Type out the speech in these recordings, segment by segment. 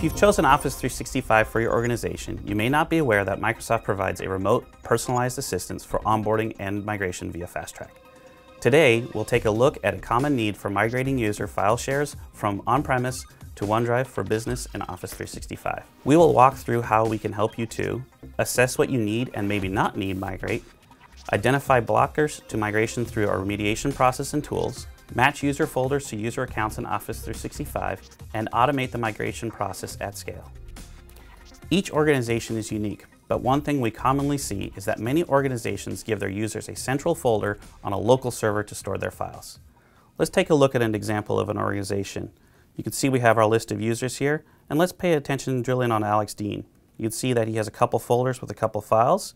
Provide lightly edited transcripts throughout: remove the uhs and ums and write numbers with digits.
If you've chosen Office 365 for your organization, you may not be aware that Microsoft provides a remote, personalized assistance for onboarding and migration via FastTrack. Today, we'll take a look at a common need for migrating user file shares from on-premise to OneDrive for Business and Office 365. We will walk through how we can help you to assess what you need and maybe not need migrate, identify blockers to migration through our remediation process and tools, match user folders to user accounts in Office 365, and automate the migration process at scale. Each organization is unique, but one thing we commonly see is that many organizations give their users a central folder on a local server to store their files. Let's take a look at an example of an organization. You can see we have our list of users here, and let's pay attention and drill in on Alex Dean. You can see that he has a couple folders with a couple files,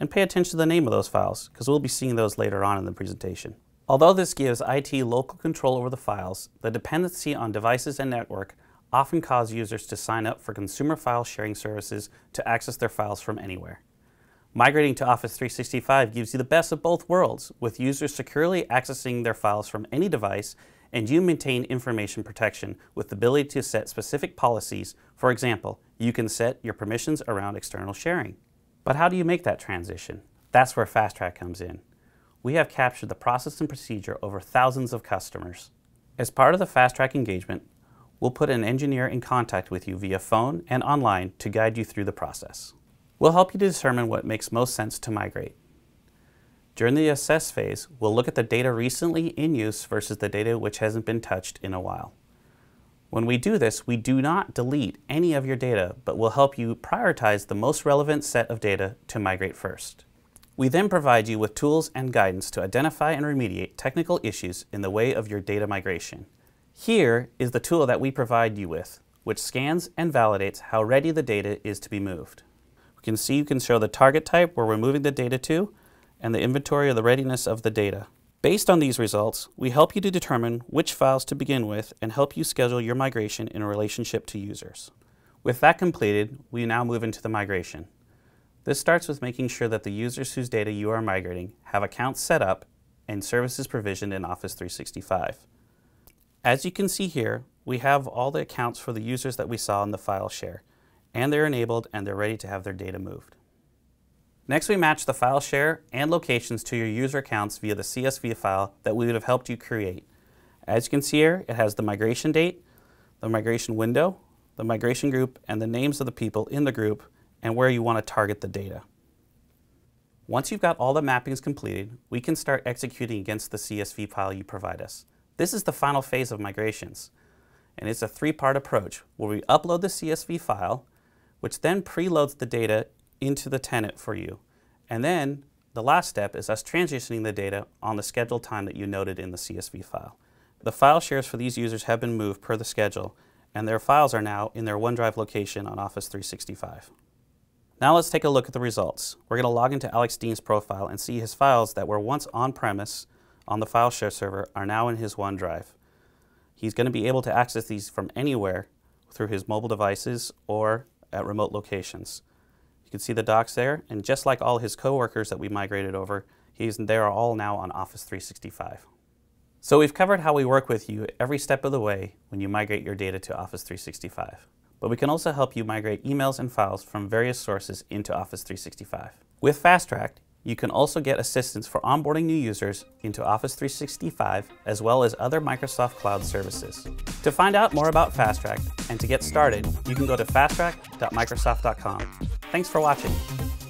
and pay attention to the name of those files, because we'll be seeing those later on in the presentation. Although this gives IT local control over the files, the dependency on devices and network often causes users to sign up for consumer file sharing services to access their files from anywhere. Migrating to Office 365 gives you the best of both worlds, with users securely accessing their files from any device, and you maintain information protection with the ability to set specific policies. For example, you can set your permissions around external sharing. But how do you make that transition? That's where FastTrack comes in. We have captured the process and procedure over thousands of customers. As part of the FastTrack engagement, we'll put an engineer in contact with you via phone and online to guide you through the process. We'll help you to determine what makes most sense to migrate. During the assess phase, we'll look at the data recently in use versus the data which hasn't been touched in a while. When we do this, we do not delete any of your data, but we'll help you prioritize the most relevant set of data to migrate first. We then provide you with tools and guidance to identify and remediate technical issues in the way of your data migration. Here is the tool that we provide you with, which scans and validates how ready the data is to be moved. You can see you can show the target type where we're moving the data to, and the inventory or the readiness of the data. Based on these results, we help you to determine which files to begin with and help you schedule your migration in relationship to users. With that completed, we now move into the migration. This starts with making sure that the users whose data you are migrating have accounts set up and services provisioned in Office 365. As you can see here, we have all the accounts for the users that we saw in the file share, and they're enabled and they're ready to have their data moved. Next, we match the file share and locations to your user accounts via the CSV file that we would have helped you create. As you can see here, it has the migration date, the migration window, the migration group, and the names of the people in the group, and where you want to target the data. Once you've got all the mappings completed, we can start executing against the CSV file you provide us. This is the final phase of migrations, and it's a three-part approach where we upload the CSV file, which then preloads the data into the tenant for you. And then the last step is us transitioning the data on the scheduled time that you noted in the CSV file. The file shares for these users have been moved per the schedule, and their files are now in their OneDrive location on Office 365. Now let's take a look at the results. We're going to log into Alex Dean's profile and see his files that were once on-premise on the file share server are now in his OneDrive. He's going to be able to access these from anywhere through his mobile devices or at remote locations. You can see the docs there, and just like all his coworkers that we migrated over, they are all now on Office 365. So we've covered how we work with you every step of the way when you migrate your data to Office 365. But we can also help you migrate emails and files from various sources into Office 365. With FastTrack, you can also get assistance for onboarding new users into Office 365 as well as other Microsoft Cloud services. To find out more about FastTrack and to get started, you can go to fasttrack.microsoft.com. Thanks for watching.